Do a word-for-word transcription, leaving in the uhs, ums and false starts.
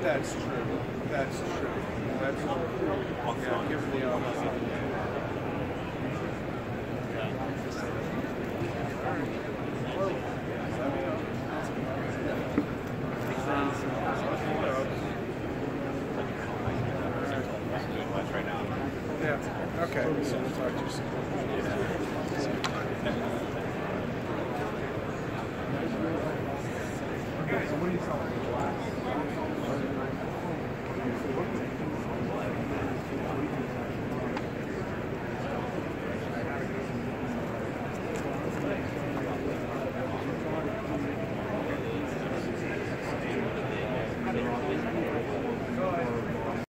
That's true. That's true. That's true. Yeah, give me a... Okay. So we'll talk to you soon. Okay. So what do you tell me?